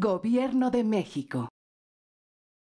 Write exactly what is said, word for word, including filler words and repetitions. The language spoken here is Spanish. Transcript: Gobierno de México.